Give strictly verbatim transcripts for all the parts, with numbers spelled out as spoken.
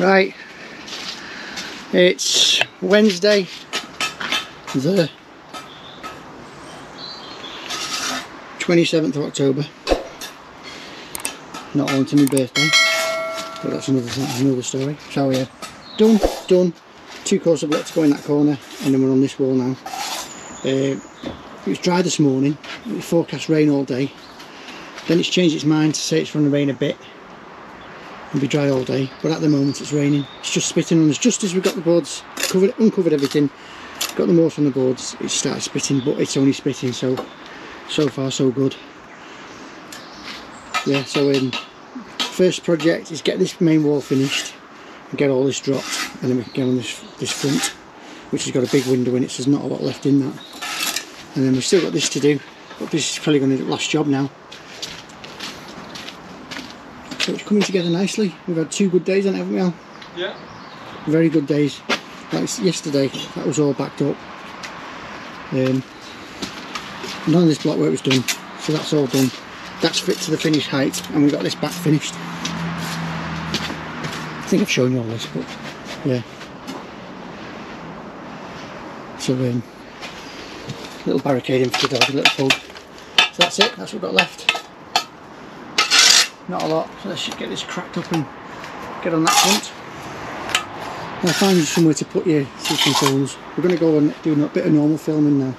Right, it's Wednesday the twenty-seventh of October, not long to my birthday, but that's another thing, another story. So yeah, done, done, two course of let's go in that corner, and then we're on this wall now. Uh, it was dry this morning, it forecast rain all day, then it's changed its mind to say it's going to rain a bit. It'll be dry all day, but at the moment it's raining. It's just spitting on us just as we got the boards covered, uncovered everything, got the mortar on the boards, it started spitting, but it's only spitting, so so far so good. Yeah, so um, first project is get this main wall finished and get all this dropped, and then we can get on this this front, which has got a big window in it, so there's not a lot left in that. And then we've still got this to do, but this is probably going to be the last job now. So it's coming together nicely. We've had two good days on it, haven't we, Al? Yeah. Very good days. Like yesterday, that was all backed up. Um, none of this block work was done, so that's all done. That's fit to the finish height, and we got this back finished. I think I've shown you all this, but yeah. So um, little barricading for the dog, a little pug. So that's it. That's what we've got left. Not a lot, so let's just get this cracked up and get on that front. I'll find you somewhere to put your sleeping tools. We're going to go and do a bit of normal filming now.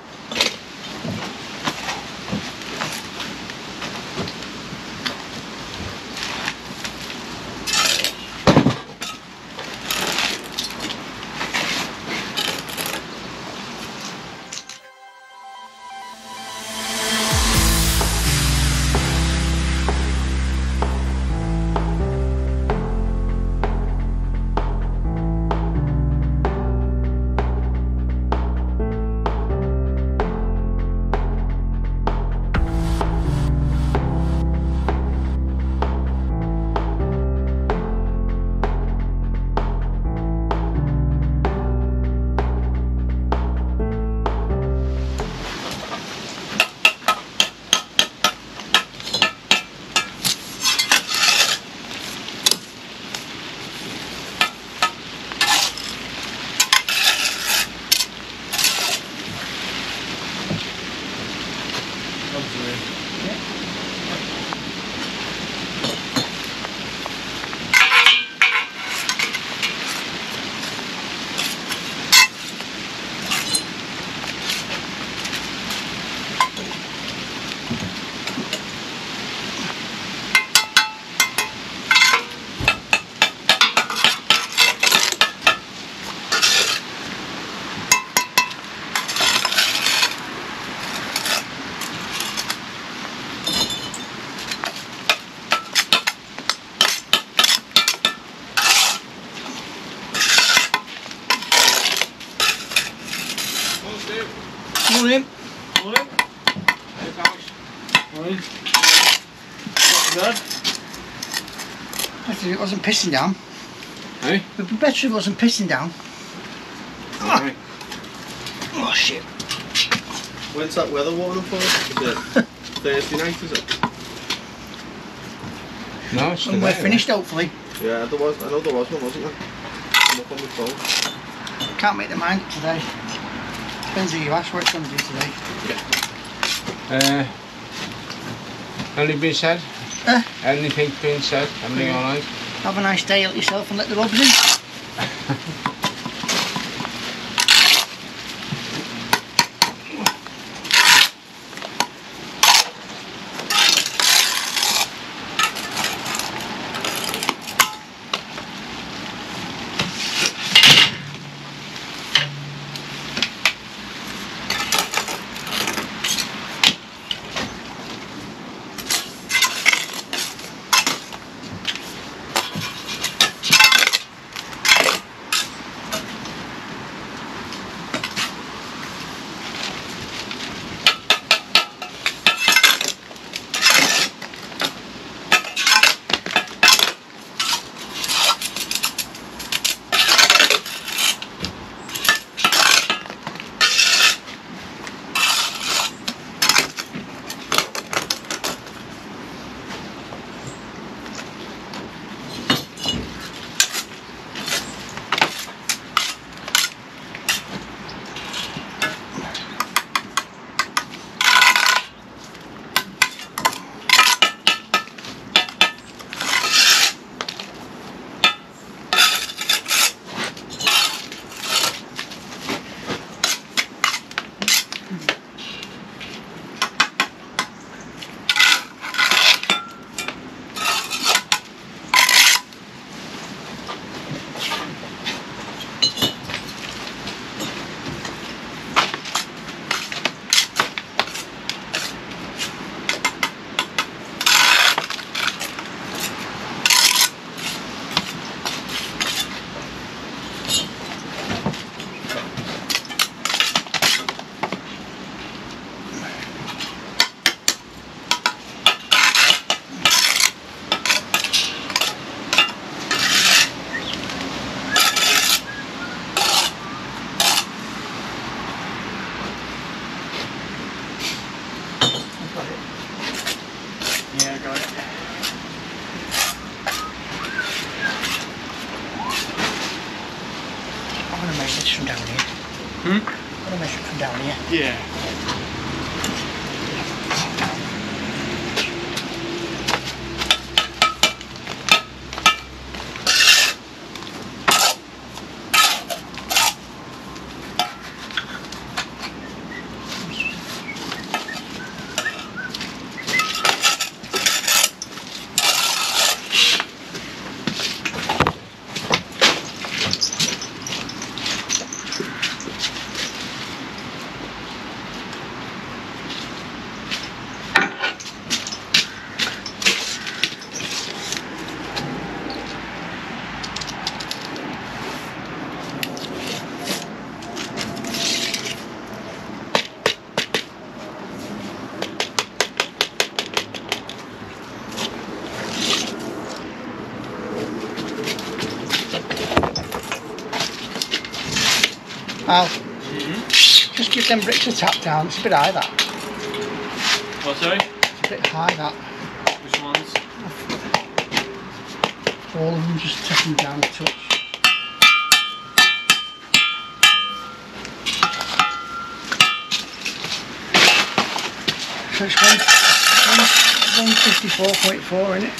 Morning. Morning. Hey, Morning. Morning. Not bad. Better if it wasn't pissing down. Hey? Eh? It'd be better if it wasn't pissing down. Right. Oh. Oh shit. When's that weather warning for? Thursday night, is it? No, it's and we're night, finished, right? Hopefully. Yeah, there was. I know there was one, wasn't there? I'm up on the phone. Can't make the mind up today. Depends who you ask what it's going to do today. Yeah. Uh, anything being said? Uh, anything being said? Everything yeah. Alright? Have a nice day, help yourself and let the rubs in. I'm going to measure this from down here. Hmm? I'm going to measure it from down here. Yeah. Al, mm-hmm. Just give them bricks a tap down. It's a bit high that. What, sorry? It's a bit high that. Which ones? All of them, just tap them down a touch. So it's one fifty-four point four, isn't it?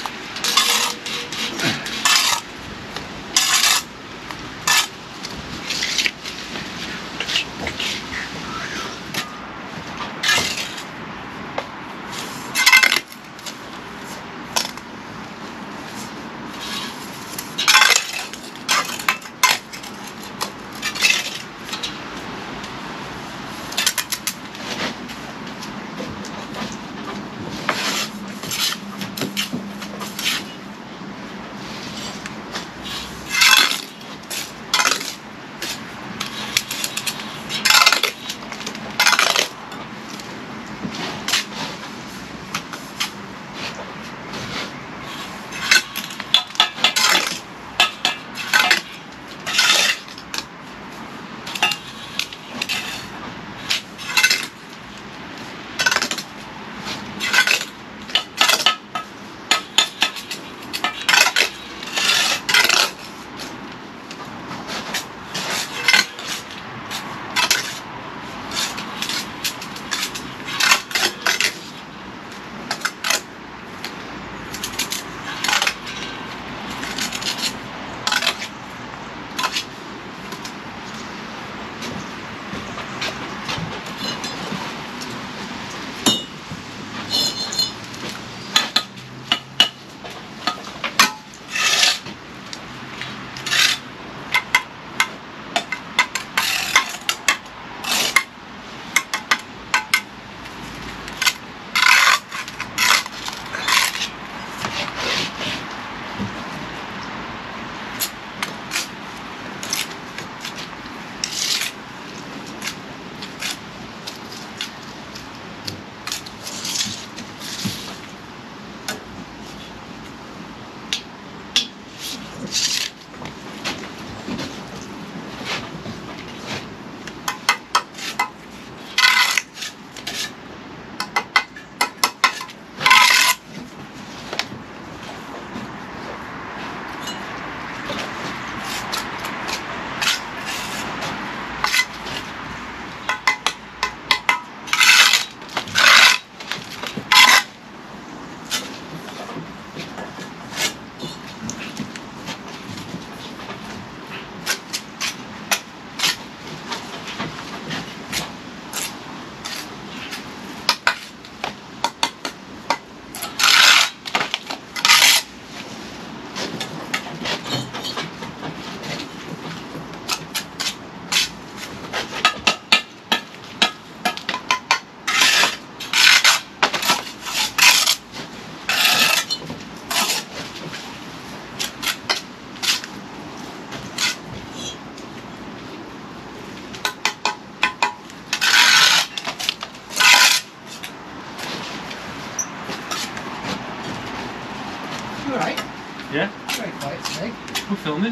Yeah? Very quiet today. We're filming.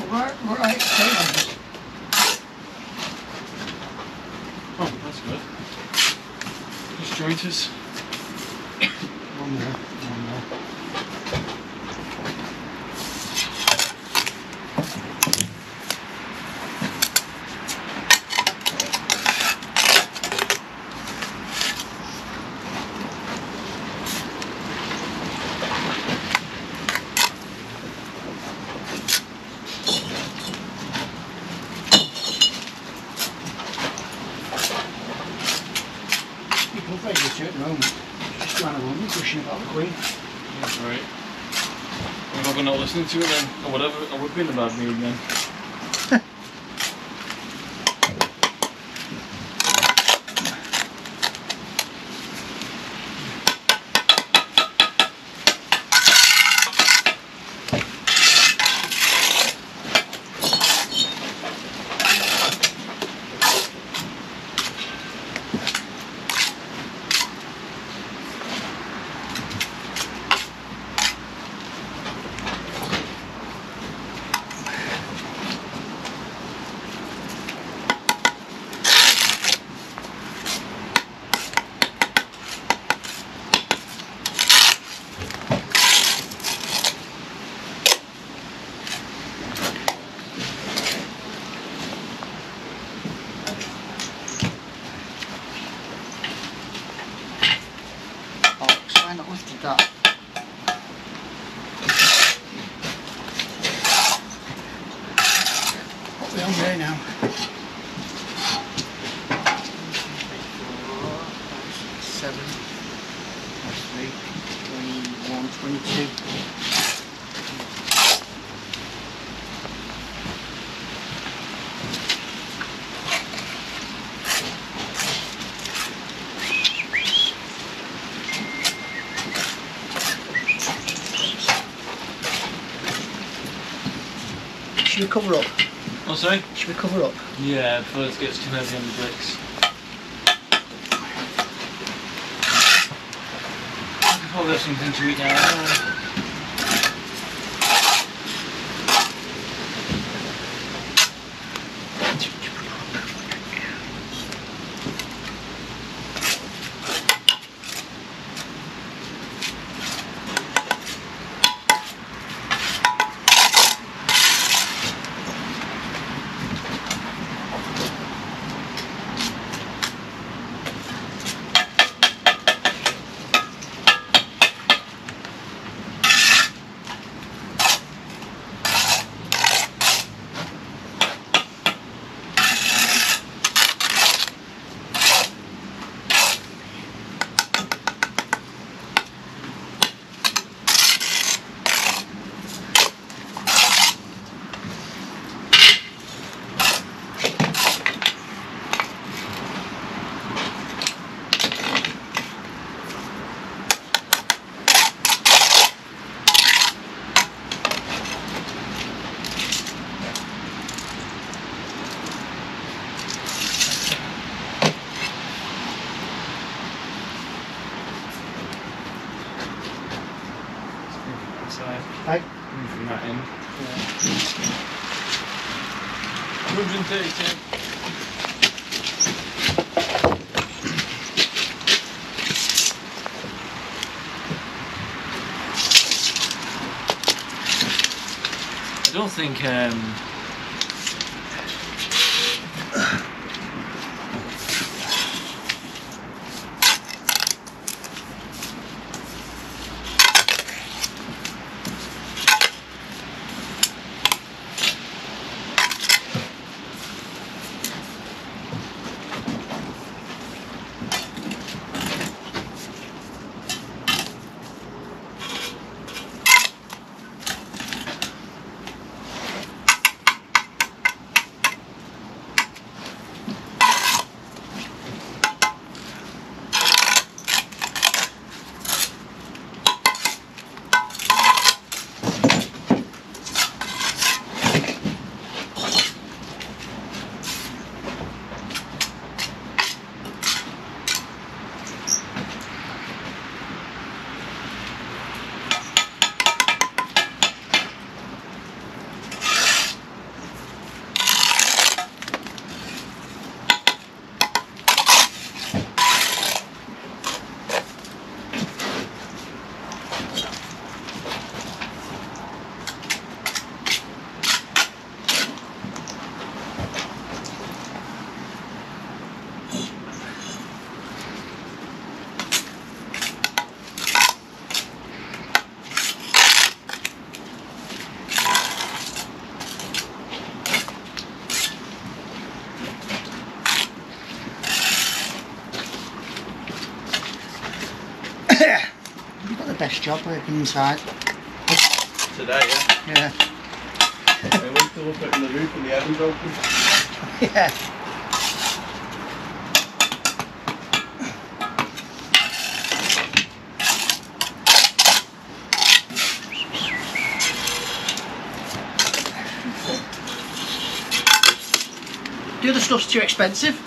We're, we're right today. Oh, that's good. actuators. One there, one very good at the moment. Just trying to run, pushing about the Queen. That's yeah, right. Well, if I'm not listening to it then, or whatever, I would be in a bad mood then. That. Up the way now. seven, three, twenty-one, twenty-two. Should we cover up? Oh, sorry? Should we cover up? Yeah, before it gets too heavy on the bricks. I can probably have something to eat now. Hey? Moving that in. Yeah. one hundred thirty-two. I don't think um You've got the best job working inside. Today, yeah? Yeah. I went to putting the roof and the oven's open. Yeah. The other stuff's too expensive.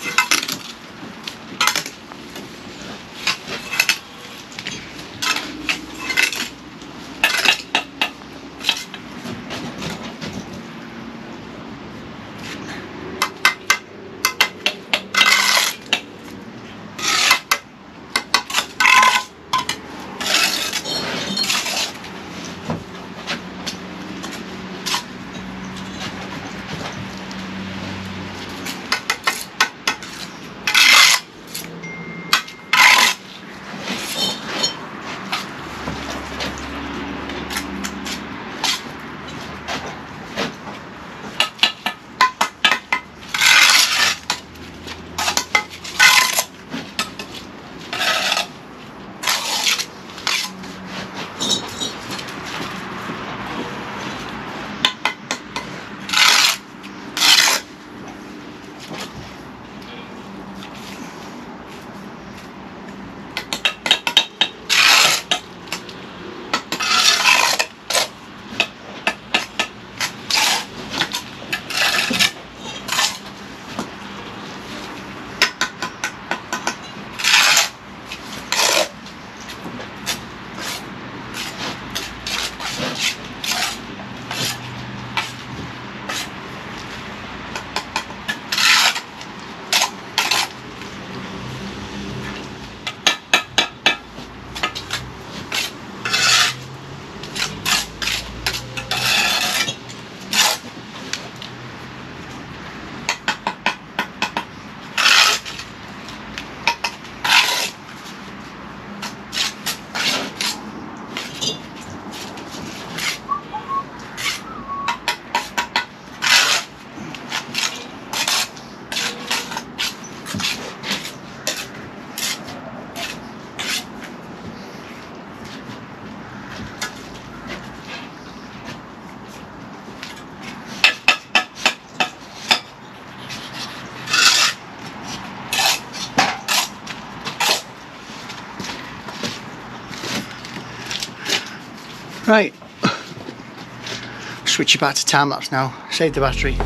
Right, switch you back to time lapse now, save the battery.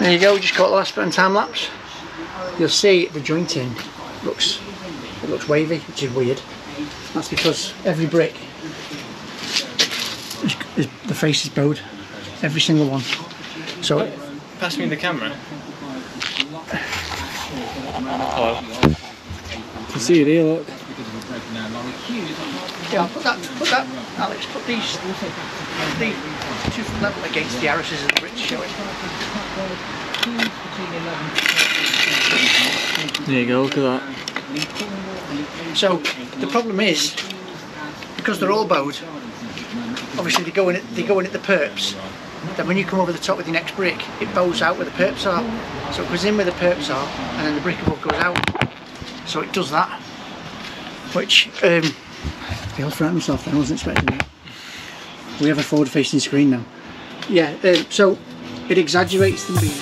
There you go, just caught the last bit on time lapse. You'll see the jointing looks it looks wavy, which is weird. That's because every brick is, is, the face is bowed, every single one. So it, pass me the camera. Hello. You can see it here, look. Yeah, put that, put that, Alex, put these, the two from level against the arises and the bricks, show it. There you go, look at that. So, the problem is, because they're all bowed, obviously they go in at, they go in at the perps, then when you come over the top with your next brick, it bows out where the perps are. So it goes in where the perps are, and then the brick above goes out. So it does that, which, um, I'll frighten myself then, I wasn't expecting it. We have a forward facing screen now. Yeah, um, so it exaggerates the beam.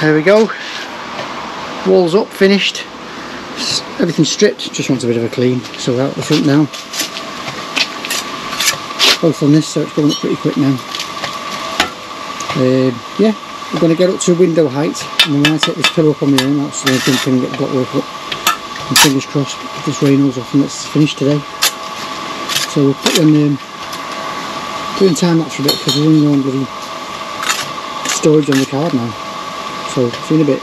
There we go, walls up, finished, everything stripped, just wants a bit of a clean, so we're out the front now. Both on this, so it's going up pretty quick now. Um, yeah, we're going to get up to window height, and then when I take this pillow up on my own, that's the only thing I can get block work up. And fingers crossed, if this rain holds off and it's finished today. So we'll put them in, doing time lapse for a bit, because we're running on bloody storage on the card now. So, see you in a bit.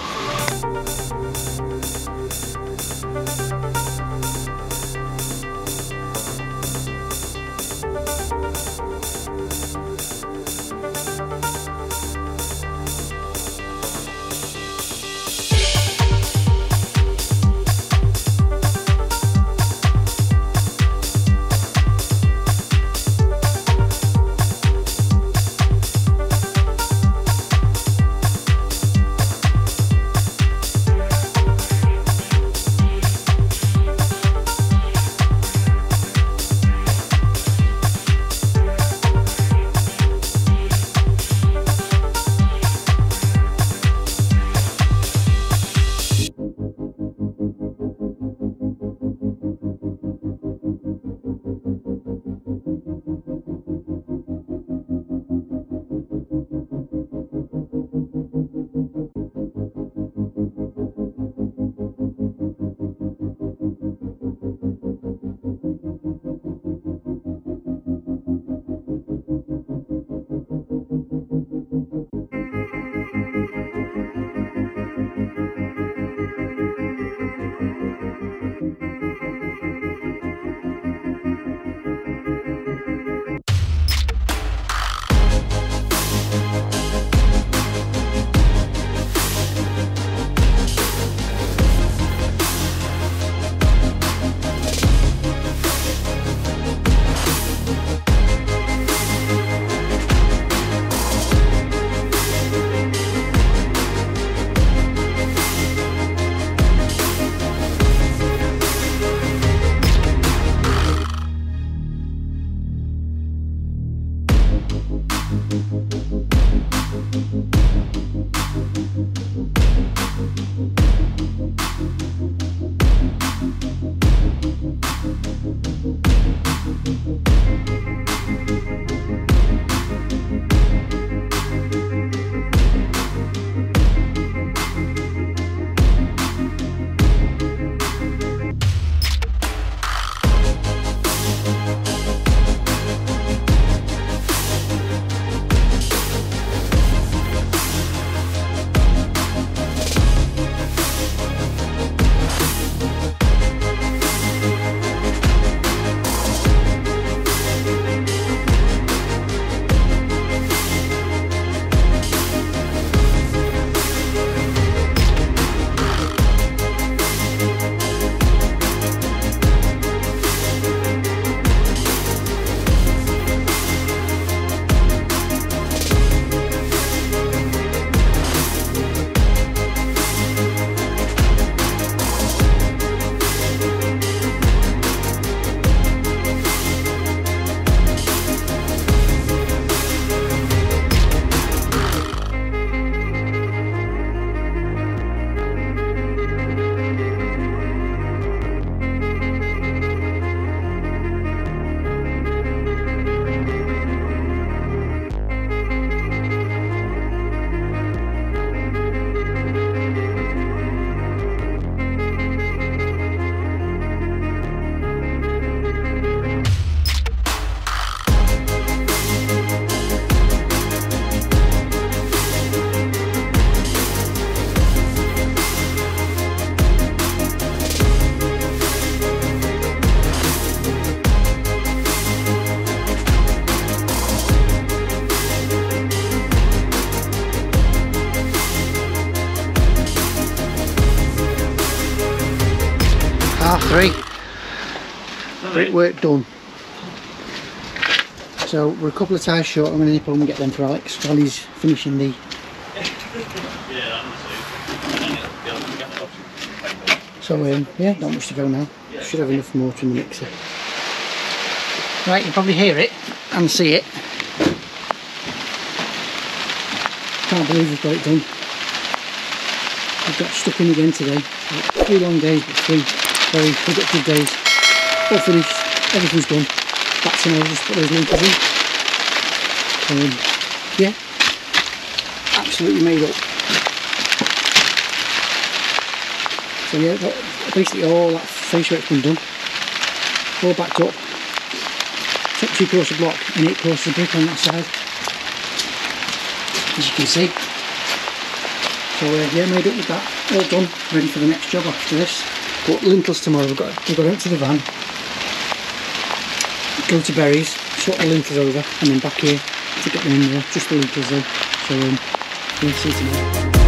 Right, great work done. So we're a couple of tyres short. I'm going to nip home and get them for Alex while he's finishing the... So um, yeah, not much to go now. Should have enough water in the mixer. Right, you probably hear it and see it. Can't believe we've got it done. We've got stuck in again today. Three long days, but three very productive days. All finished, everything's done. That's in, I'll just put those linkers in. Um, yeah, absolutely made up. So yeah, basically all that face work's been done. All backed up. Took two courses of block and eight courses of brick on that side, as you can see. So uh, yeah, made up with that, all done, ready for the next job after this. But lintels tomorrow, we've got we've got to empty the van, go to Berries, swap the lintels over, and then back here to get them in there, just the lintels though. So um, we'll see you tomorrow.